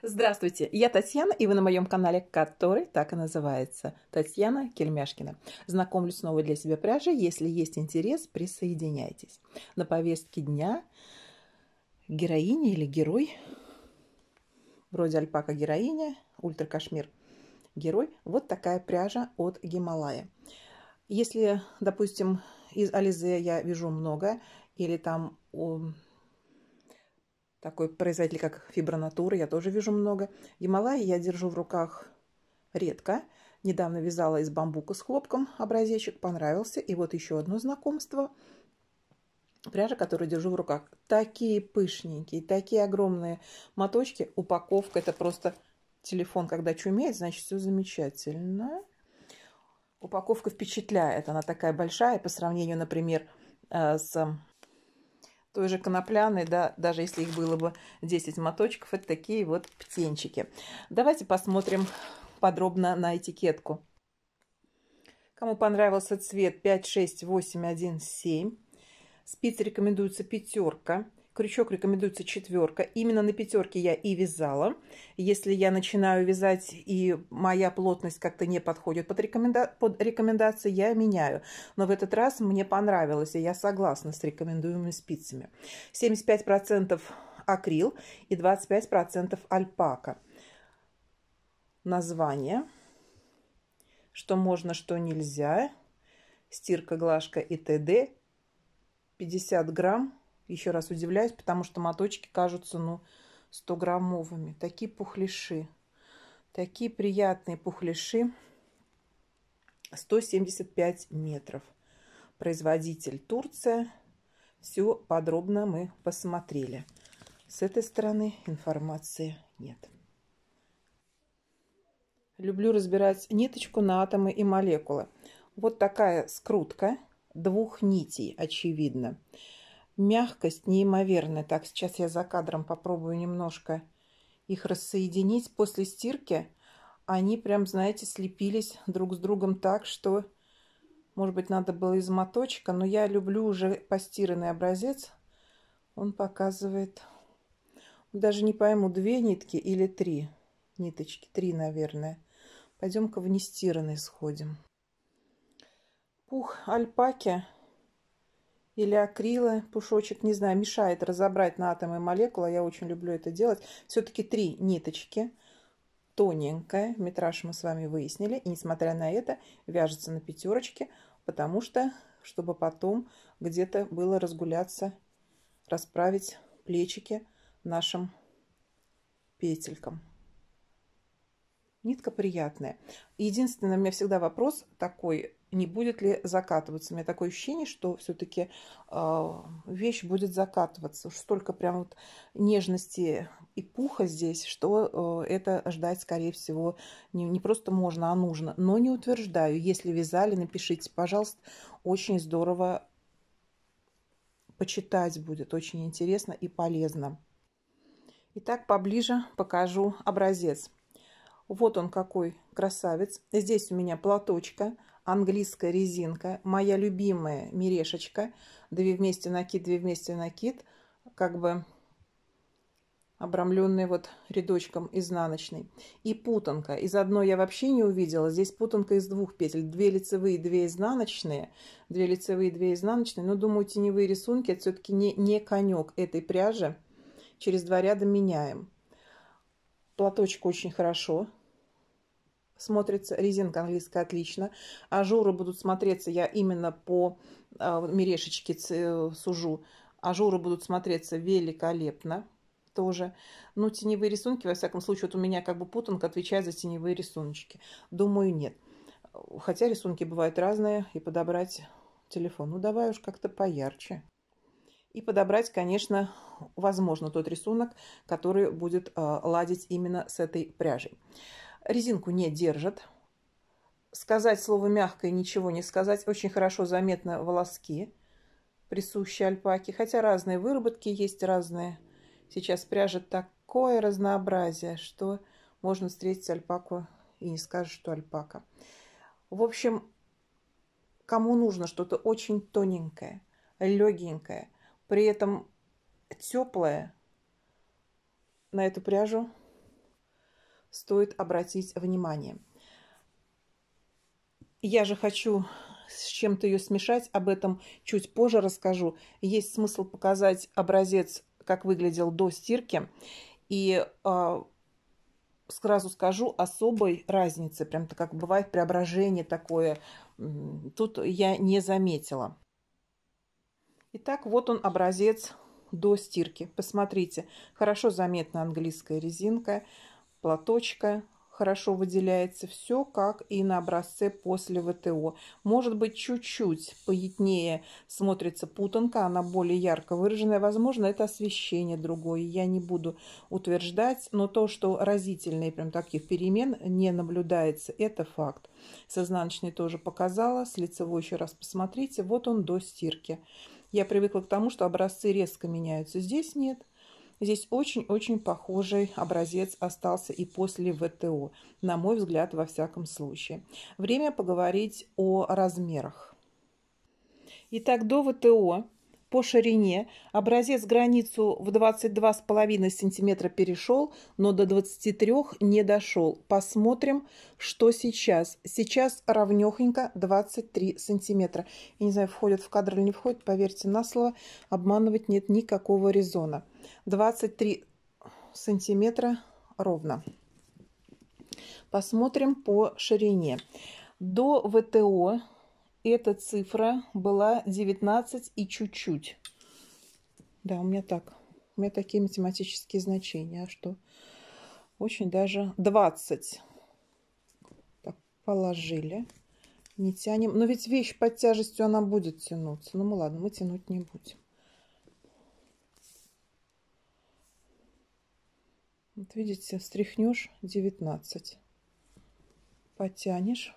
Здравствуйте, я Татьяна, и вы на моем канале, который так и называется, Татьяна Кильмяшкина. Знакомлю с новой для себя пряжей, если есть интерес, присоединяйтесь. На повестке дня героиня или герой, вроде альпака героиня, ультракашмир герой, вот такая пряжа от Гималая. Если, допустим, из Alize я вяжу много, или там... Такой производитель, как Фибронатура, я тоже вижу много. Гималай я держу в руках редко. Недавно вязала из бамбука с хлопком образечек, понравился. И вот еще одно знакомство. Пряжа, которую держу в руках. Такие пышненькие, такие огромные моточки. Упаковка, это просто телефон, когда чумеет, значит, все замечательно. Упаковка впечатляет. Она такая большая по сравнению, например, с... той же конопляной, да, даже если их было бы 10 моточков, это такие вот птенчики. Давайте посмотрим подробно на этикетку. Кому понравился цвет 5, 6, 8, 1, 7. Спицы рекомендуется пятерка. Крючок рекомендуется четверка. Именно на пятерке я и вязала. Если я начинаю вязать и моя плотность как-то не подходит под рекомендации, я меняю. Но в этот раз мне понравилось, и я согласна с рекомендуемыми спицами. 75% акрил и 25% альпака. Название. Что можно, что нельзя. Стирка, глажка и т.д. 50 грамм. Еще раз удивляюсь, потому что моточки кажутся, ну, 100-граммовыми. Такие пухляши. Такие приятные пухляши. 175 метров. Производитель Турция. Все подробно мы посмотрели. С этой стороны информации нет. Люблю разбирать ниточку на атомы и молекулы. Вот такая скрутка двух нитей, очевидно. Мягкость неимоверная. Так, сейчас я за кадром попробую немножко их рассоединить. После стирки они прям, знаете, слепились друг с другом так, что, может быть, надо было из моточка. Но я люблю уже постиранный образец. Он показывает, даже не пойму, две нитки или три ниточки. Три, наверное. Пойдем-ка в нестиранный сходим. Пух альпаки или акрила, пушочек, не знаю, мешает разобрать на атомы и молекулы. Я очень люблю это делать. Все-таки три ниточки, тоненькая, метраж мы с вами выяснили. И несмотря на это, вяжется на пятерочке, потому что, чтобы потом где-то было разгуляться, расправить плечики нашим петелькам. Нитка приятная. Единственное, у меня всегда вопрос такой: не будет ли закатываться? У меня такое ощущение, что все-таки вещь будет закатываться. Уж столько прям вот нежности и пуха здесь, что это ждать, скорее всего, не просто можно, а нужно. Но не утверждаю. Если вязали, напишите, пожалуйста. Очень здорово почитать будет. Очень интересно и полезно. Итак, поближе покажу образец. Вот он какой красавец. Здесь у меня платочка, английская резинка, моя любимая мерешечка. Две вместе накид, как бы обрамленные вот рядочком изнаночной. И путанка. Из одной я вообще не увидела. Здесь путанка из двух петель. Две лицевые, две изнаночные. Две лицевые, две изнаночные. Но, думаю, теневые рисунки — это все-таки не конек этой пряжи. Через два ряда меняем. Платочек очень хорошо смотрится, резинка английская отлично. Ажуры будут смотреться, я именно по мерешечке сужу. Ажуры будут смотреться великолепно тоже. Ну, теневые рисунки, во всяком случае, вот у меня как бы путанка отвечает за теневые рисуночки. Думаю, нет. Хотя рисунки бывают разные, и подобрать телефон. Ну, давай уж как-то поярче. И подобрать, конечно, возможно, тот рисунок, который будет ладить именно с этой пряжей. Резинку не держит. Сказать слово мягкое ничего не сказать. Очень хорошо заметны волоски, присущие альпаке. Хотя разные выработки есть, разные. Сейчас пряжа такое разнообразие, что можно встретить альпаку и не скажешь, что альпака. В общем, кому нужно что-то очень тоненькое, легенькое, при этом теплая, на эту пряжу стоит обратить внимание. Я же хочу с чем-то ее смешать, об этом чуть позже расскажу. Есть смысл показать образец, как выглядел до стирки. И сразу скажу, особой разницы, прям-то как бывает преображение такое, тут я не заметила. Итак, вот он образец до стирки. Посмотрите, хорошо заметна английская резинка, платочка хорошо выделяется, все как и на образце после ВТО. Может быть, чуть-чуть поятнее смотрится путанка, она более ярко выраженная. Возможно, это освещение другое, я не буду утверждать, но то, что разительные прям таких перемен не наблюдается, это факт. С изнаночной тоже показала, с лицевой еще раз посмотрите, вот он до стирки. Я привыкла к тому, что образцы резко меняются, здесь нет. Здесь очень-очень похожий образец остался и после ВТО, на мой взгляд, во всяком случае. Время поговорить о размерах. Итак, до ВТО по ширине образец границу в 22,5 см перешел, но до 23 не дошел. Посмотрим, что сейчас. Сейчас ровнёхонько 23 см. Я не знаю, входит в кадр или не входит, поверьте на слово, обманывать нет никакого резона. 23 сантиметра ровно. Посмотрим по ширине. До ВТО эта цифра была 19 и чуть-чуть. Да, у меня такие математические значения, что очень даже 20. Так, положили, не тянем. Но ведь вещь под тяжестью она будет тянуться. Ну ладно, мы тянуть не будем. Вот видите, встряхнешь 19, потянешь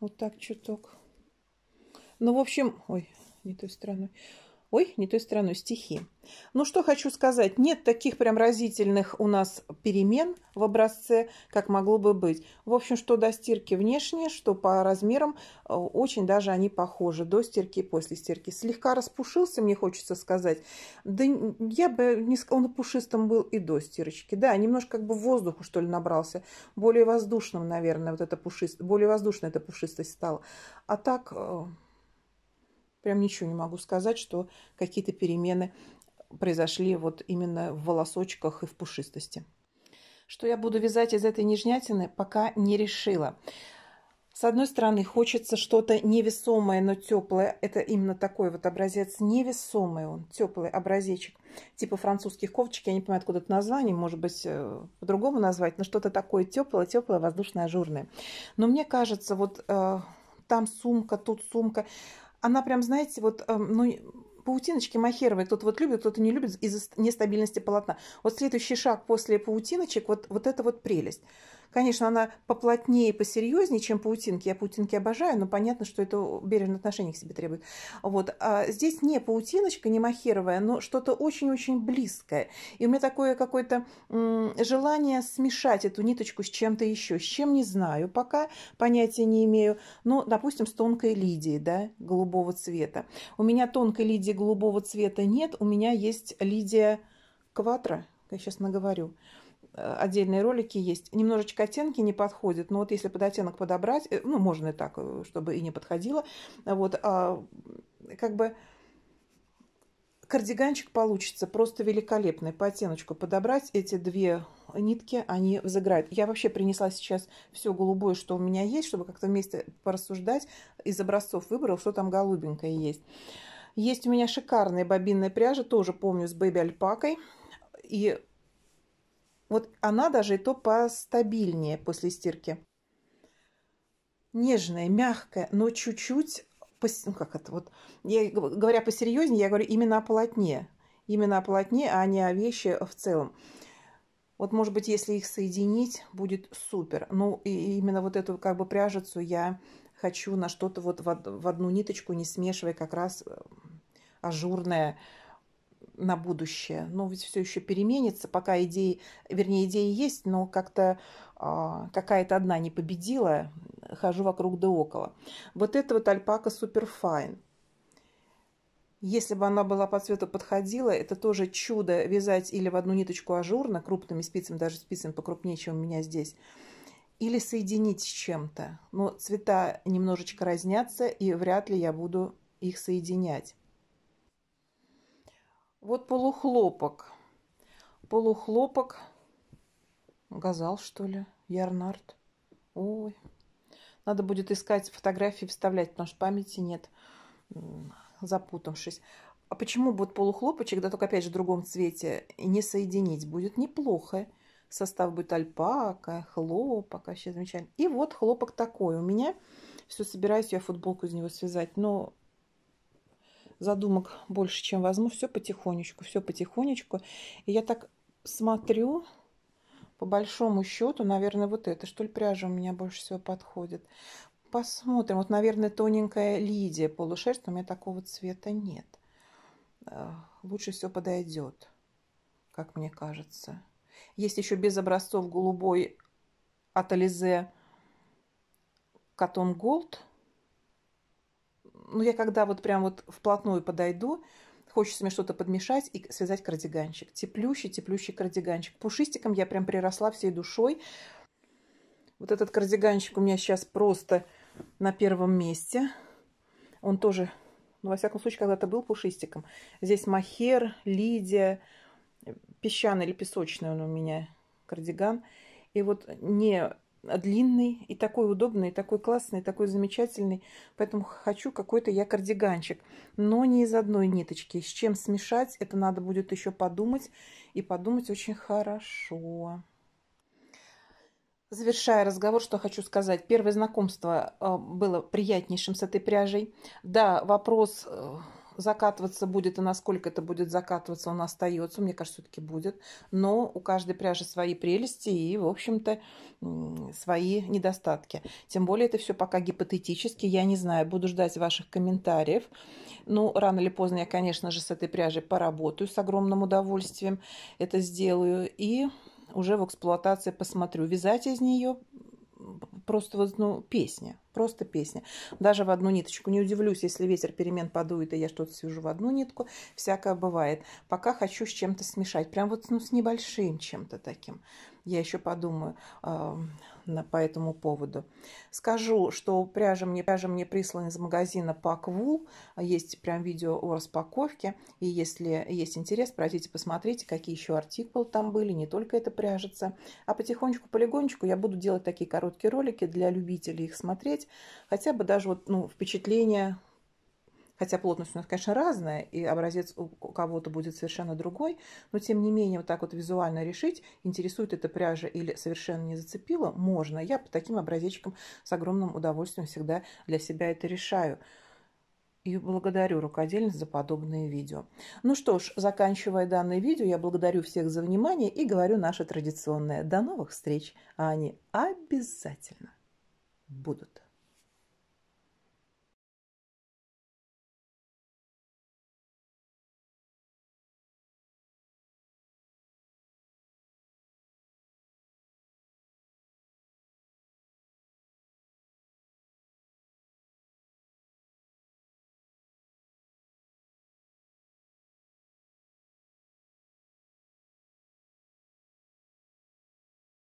вот так чуток. Ну, в общем, ой, не той стороной. Ой, не той стороной, стихи. Ну, что хочу сказать, нет таких прям разительных у нас перемен в образце, как могло бы быть. В общем, что до стирки внешне, что по размерам, очень даже они похожи до стирки и после стирки. Слегка распушился, мне хочется сказать. Да я бы не сказала, он пушистым был и до стирочки. Да, немножко как бы воздуху, что ли, набрался. Более воздушным, наверное, вот это пушистость, более воздушная эта пушистость стала. А так... Прям ничего не могу сказать, что какие-то перемены произошли вот именно в волосочках и в пушистости. Что я буду вязать из этой нежнятины, пока не решила. С одной стороны, хочется что-то невесомое, но теплое. Это именно такой вот образец, невесомый он, теплый образечек. Типа французских кофточек, я не понимаю, откуда это название, может быть, по-другому назвать, но что-то такое теплое, воздушно-ажурное. Но мне кажется, вот там сумка, тут сумка... Она прям, знаете, вот, ну, паутиночки махеровые. Кто-то вот любит, кто-то не любит из-за нестабильности полотна. Вот следующий шаг после паутиночек, вот это вот прелесть. Конечно, она поплотнее и посерьезнее, чем паутинки. Я паутинки обожаю, но понятно, что это бережное отношение к себе требует. Вот. А здесь не паутиночка, не махеровая, но что-то очень-очень близкое. И у меня такое какое-то желание смешать эту ниточку с чем-то еще. С чем, не знаю пока, понятия не имею. Но, допустим, с тонкой лидией, да, голубого цвета. У меня тонкой лидии голубого цвета нет. У меня есть лидия кватро, я сейчас наговорю. Отдельные ролики есть. Немножечко оттенки не подходят, но вот если под оттенок подобрать, ну, можно и так, чтобы и не подходило, вот, как бы кардиганчик получится просто великолепный. По оттеночку подобрать эти две нитки, они взыграют. Я вообще принесла сейчас все голубое, что у меня есть, чтобы как-то вместе порассуждать. Из образцов выбрал, что там голубенькое есть. Есть у меня шикарная бобинная пряжа, тоже помню, с бэби-альпакой. И вот она даже и то постабильнее после стирки. Нежная, мягкая, но чуть-чуть, ну как это вот, я, говоря посерьезнее, я говорю именно о полотне, а не о вещи в целом. Вот, может быть, если их соединить, будет супер. Ну, и именно вот эту как бы пряжицу я хочу на что-то вот в одну ниточку, не смешивая, как раз ажурное. На будущее. Но ведь все еще переменится, пока идеи, вернее, идеи есть, но как-то какая-то одна не победила, хожу вокруг да около. Вот это вот альпака Суперфайн. Если бы она была по цвету подходила, это тоже чудо вязать или в одну ниточку ажурно, крупными спицами, даже спицами покрупнее, чем у меня здесь, или соединить с чем-то. Но цвета немножечко разнятся, и вряд ли я буду их соединять. Вот полухлопок. Полухлопок. Газал, что ли? Ярнарт. Ой. Надо будет искать фотографии, вставлять, потому что памяти нет, запутавшись. А почему будет полухлопочек, да только опять же в другом цвете, не соединить? Будет неплохо. Состав будет альпака, хлопок, вообще замечательно. И вот хлопок такой у меня. Все, собираюсь я футболку из него связать, но задумок больше, чем возьму. Все потихонечку, все потихонечку. И я так смотрю, по большому счету, наверное, вот это, что ли, пряжа у меня больше всего подходит. Посмотрим. Вот, наверное, тоненькая лидия полушерсть, но у меня такого цвета нет. Лучше все подойдет, как мне кажется. Есть еще без образцов голубой от Alize Cotton Gold. Но я когда вот прям вот вплотную подойду, хочется мне что-то подмешать и связать кардиганчик. Теплющий, теплющий кардиганчик. Пушистиком я прям приросла всей душой. Вот этот кардиганчик у меня сейчас просто на первом месте. Он тоже, ну, во всяком случае, когда-то был пушистиком. Здесь мохер, лидия. Песчаный или песочный он у меня кардиган. И вот не длинный, и такой удобный, и такой классный, и такой замечательный. Поэтому хочу какой-то я кардиганчик. Но не из одной ниточки. С чем смешать, это надо будет еще подумать. И подумать очень хорошо. Завершая разговор, что хочу сказать. Первое знакомство было приятнейшим с этой пряжей. Да, вопрос... закатываться будет, и насколько это будет закатываться, он остается. Мне кажется, все-таки будет. Но у каждой пряжи свои прелести и, в общем-то, свои недостатки. Тем более, это все пока гипотетически. Я не знаю, буду ждать ваших комментариев. Ну, рано или поздно я, конечно же, с этой пряжей поработаю с огромным удовольствием. Это сделаю. И уже в эксплуатации посмотрю. Вязать из нее... просто вот, ну, песня, просто песня. Даже в одну ниточку. Не удивлюсь, если ветер перемен подует, и я что-то свяжу в одну нитку. Всякое бывает. Пока хочу с чем-то смешать. Прям вот, ну, с небольшим чем-то таким. Я еще подумаю по этому поводу. Скажу, что пряжа мне прислана из магазина ПакВул. Есть прям видео о распаковке. И если есть интерес, пройдите, посмотрите, какие еще артикулы там были. Не только это пряжица. А потихонечку, полегонечку я буду делать такие короткие ролики для любителей их смотреть. Хотя бы даже вот, ну, впечатление... Хотя плотность у нас, конечно, разная, и образец у кого-то будет совершенно другой, но тем не менее вот так вот визуально решить, интересует эта пряжа или совершенно не зацепила, можно. Я по таким образечкам с огромным удовольствием всегда для себя это решаю. И благодарю рукодельниц за подобные видео. Ну что ж, заканчивая данное видео, я благодарю всех за внимание и говорю наше традиционное. До новых встреч, а они обязательно будут.